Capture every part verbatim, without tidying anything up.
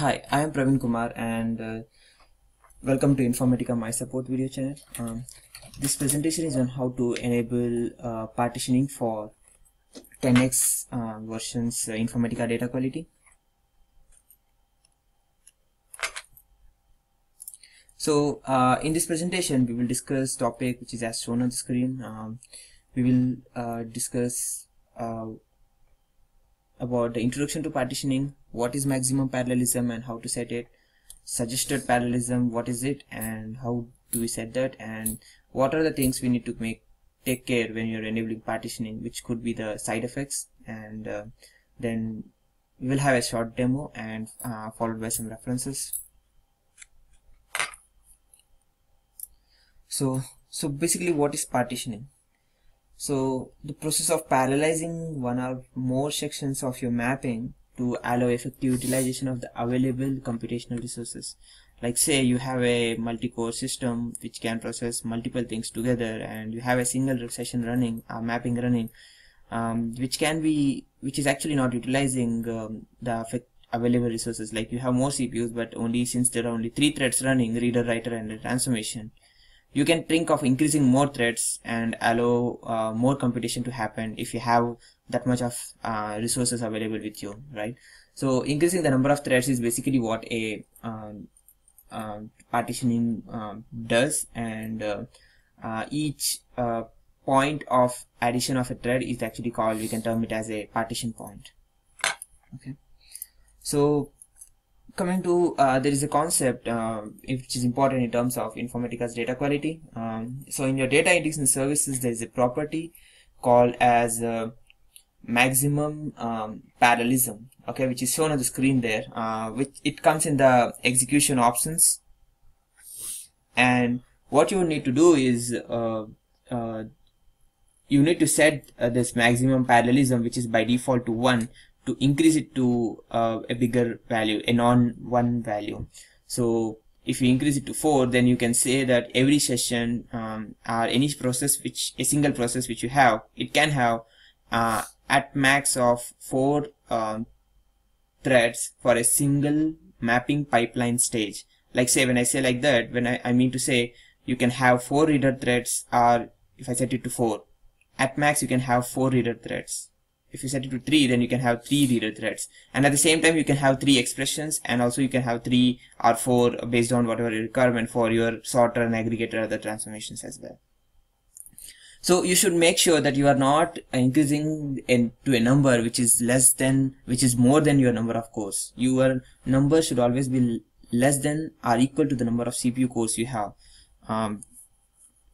Hi, I am Pravin Kumar and uh, welcome to Informatica My Support video channel. Um, this presentation is on how to enable uh, partitioning for ten X uh, versions uh, Informatica data quality. So uh, in this presentation we will discuss topic which is as shown on the screen. Um, we will uh, discuss uh, about the introduction to partitioning, what is maximum parallelism and how to set it, suggested parallelism, what is it and how do we set that, and what are the things we need to make take care when you're enabling partitioning, which could be the side effects, and uh, then we'll have a short demo and uh, followed by some references. So, so basically what is partitioning? So the process of parallelizing one or more sections of your mapping to allow effective utilization of the available computational resources. Like say you have a multi-core system which can process multiple things together, and you have a single session running, uh, mapping running, um, which can be, which is actually not utilizing um, the available resources. Like you have more C P Us, but only since there are only three threads running, reader, writer, and the transformation, you can think of increasing more threads and allow uh, more computation to happen if you have that much of uh, resources available with you, right? So increasing the number of threads is basically what a um, uh, partitioning um, does, and uh, uh, each uh, point of addition of a thread is actually called, we can term it as a partition point. Okay, so coming to, uh, there is a concept uh, which is important in terms of Informatica's data quality. Um, so in your data index and services, there is a property called as uh, maximum um, parallelism, okay, which is shown on the screen there, uh, which it comes in the execution options. And what you need to do is uh, uh, you need to set uh, this maximum parallelism, which is by default to one, to increase it to uh, a bigger value, a non one value. So if you increase it to four, then you can say that every session um, or any process, which a single process which you have, it can have uh, at max of four um, threads for a single mapping pipeline stage. Like say, when I say like that, when I, I mean to say you can have four reader threads, or if I set it to four, at max you can have four reader threads. If you set it to three, then you can have three reader threads, and at the same time you can have three expressions, and also you can have three or four based on whatever requirement for your sorter and aggregator, other transformations as well. So you should make sure that you are not increasing in to a number which is less than, which is more than your number of cores. Your number should always be less than or equal to the number of C P U cores you have, um,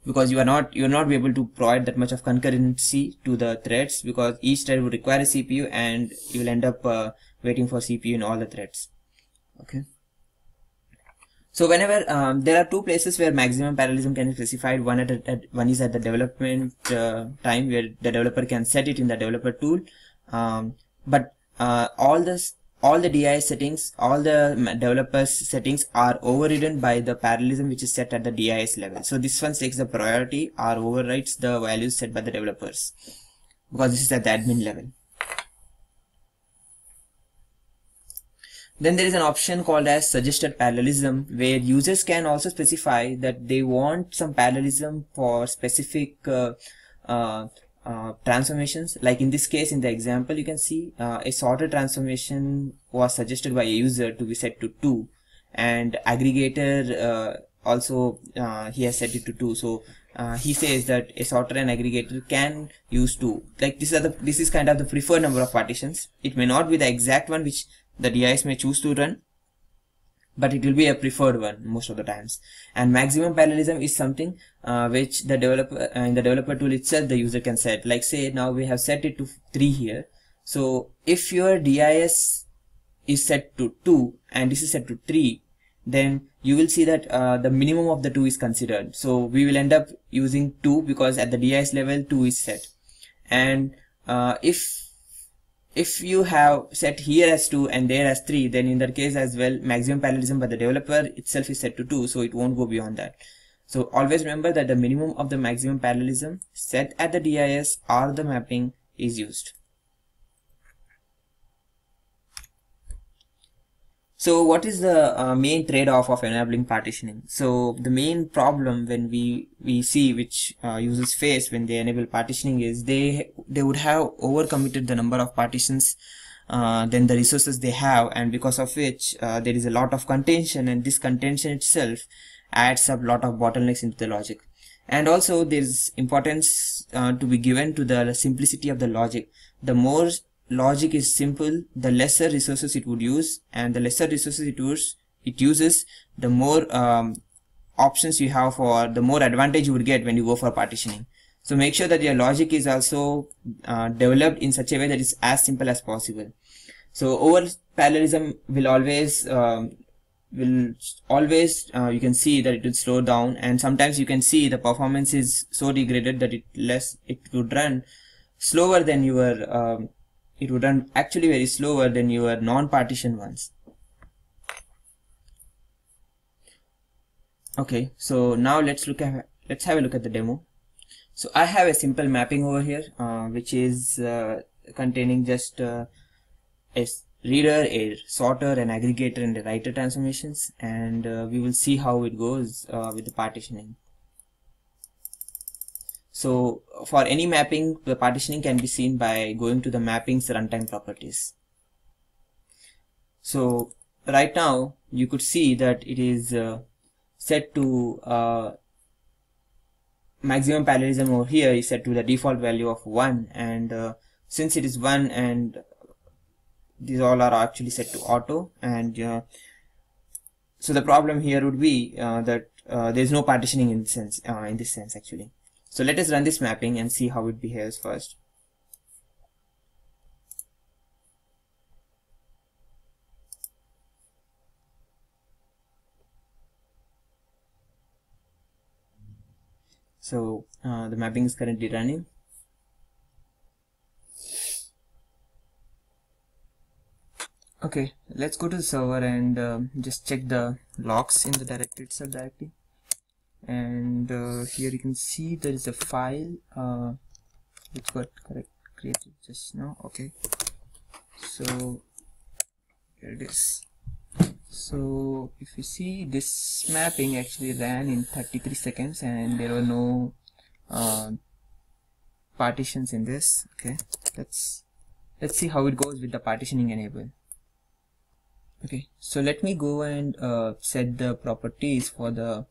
because you are not, you will not be able to provide that much of concurrency to the threads, because each thread would require a C P U, and you will end up uh, waiting for C P U in all the threads. Okay. So whenever um, there are two places where maximum parallelism can be specified, one at, a, at one is at the development uh, time, where the developer can set it in the developer tool, um, but uh, all this, all the D I S settings, all the developers settings are overridden by the parallelism which is set at the D I S level. So this one takes the priority or overrides the values set by the developers, because this is at the admin level. Then there is an option called as suggested parallelism, where users can also specify that they want some parallelism for specific uh, uh, Uh, transformations. Like in this case, in the example, you can see uh, a sorter transformation was suggested by a user to be set to two, and aggregator uh, also uh, he has set it to two. So uh, he says that a sorter and aggregator can use two. Like this are the, this is kind of the preferred number of partitions. It may not be the exact one which the D I S may choose to run, but it will be a preferred one most of the times. And maximum parallelism is something uh, which the developer uh, in the developer tool itself the user can set. Like say now we have set it to three here. So if your D I S is set to two and this is set to three, then you will see that uh, the minimum of the two is considered. So we will end up using two, because at the D I S level two is set. And uh, if If you have set here as two and there as three, then in that case as well, maximum parallelism by the developer itself is set to two, so it won't go beyond that. So always remember that the minimum of the maximum parallelism set at the D I S or the mapping is used. So what is the uh, main trade-off of enabling partitioning? So the main problem when we we see which uh, users face when they enable partitioning is they they would have overcommitted the number of partitions uh, than the resources they have, and because of which uh, there is a lot of contention, and this contention itself adds up a lot of bottlenecks into the logic. And also there is importance uh, to be given to the simplicity of the logic. The more logic is simple, the lesser resources it would use, and the lesser resources it uses, it uses the more um, options you have for, the more advantage you would get when you go for partitioning. So make sure that your logic is also uh, developed in such a way that it's as simple as possible. So over parallelism will always um, will always uh, you can see that it will slow down, and sometimes you can see the performance is so degraded that it less it would run slower than your um, it would run actually very slower than your non-partition ones. Okay, so now let's look at let's have a look at the demo. So I have a simple mapping over here, uh, which is uh, containing just uh, a reader, a sorter, an aggregator, and a writer transformations, and uh, we will see how it goes uh, with the partitioning. So for any mapping, the partitioning can be seen by going to the mappings runtime properties. So right now you could see that it is uh, set to uh, maximum parallelism over here is set to the default value of one, and uh, since it is one, and these all are actually set to auto, and uh, so the problem here would be uh, that uh, there is no partitioning in sense uh, in this sense actually. So let us run this mapping and see how it behaves first. So uh, the mapping is currently running. Okay, let's go to the server and uh, just check the logs in the directory itself directly. And uh, here you can see there is a file uh, which got correct created just now. Okay, so here it is. So if you see, this mapping actually ran in thirty-three seconds, and there were no uh, partitions in this. Okay, let's let's see how it goes with the partitioning enable. Okay, so let me go and uh, set the properties for the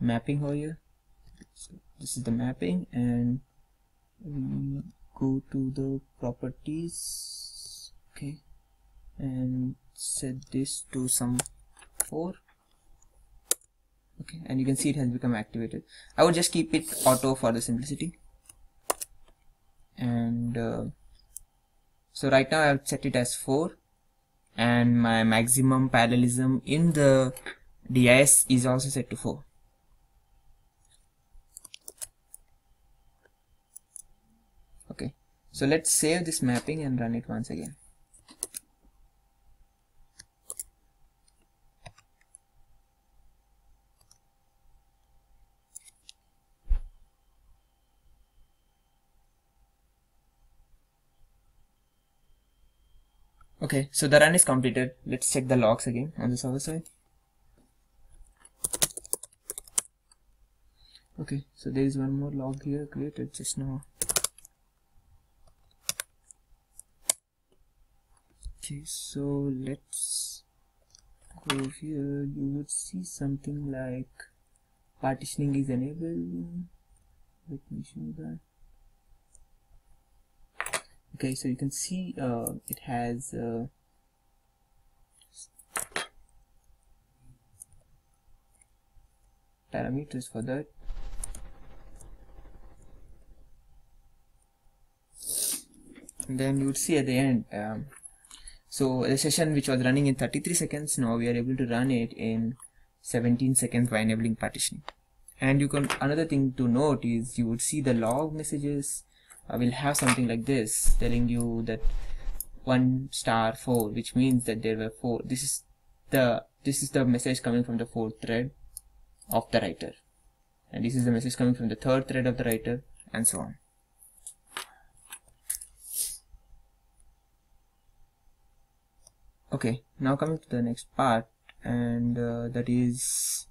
mapping over here. So this is the mapping, and we go to the properties. Okay, and set this to some four. Okay, and you can see it has become activated. I would just keep it auto for the simplicity, and uh, so right now I'll set it as four, and my maximum parallelism in the D I S is also set to four. Okay, so let's save this mapping and run it once again. Okay, so the run is completed. Let's check the logs again on the server side. Okay, so there is one more log here created just now. Okay, so let's go here. You would see something like partitioning is enabled. Let me show that. Okay, so you can see uh, it has uh, parameters for that. And then you would see at the end. Um, So the session which was running in thirty-three seconds, now we are able to run it in seventeen seconds by enabling partitioning. And you can, another thing to note is you would see the log messages uh, will have something like this, telling you that one star four, which means that there were four. This is the this is the message coming from the fourth thread of the writer, and this is the message coming from the third thread of the writer, and so on. Okay, now coming to the next part, and uh, that is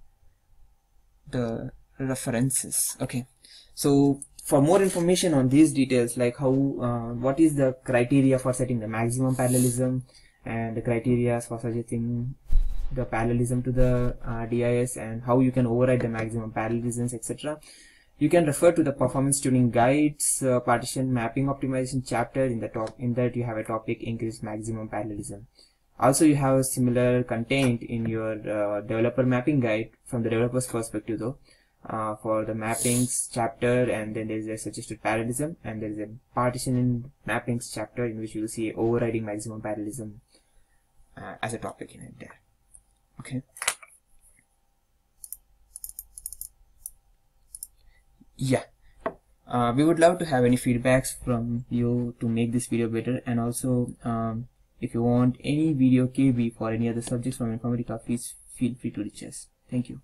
the references. Okay, so for more information on these details, like how uh, what is the criteria for setting the maximum parallelism and the criteria for suggesting the parallelism to the uh, D I S, and how you can override the maximum parallelisms, et cetera, you can refer to the performance tuning guides, uh, partition mapping optimization chapter. In the top, in that you have a topic increase maximum parallelism. Also, you have a similar content in your uh, developer mapping guide from the developer's perspective, though, uh, for the mappings chapter, and then there is a suggested parallelism, and there is a partition in mappings chapter in which you will see overriding maximum parallelism uh, as a topic in it there. Okay. Yeah. Uh, we would love to have any feedbacks from you to make this video better, and also um, if you want any video K B for any other subjects from Informatica, please feel free to reach us. Thank you.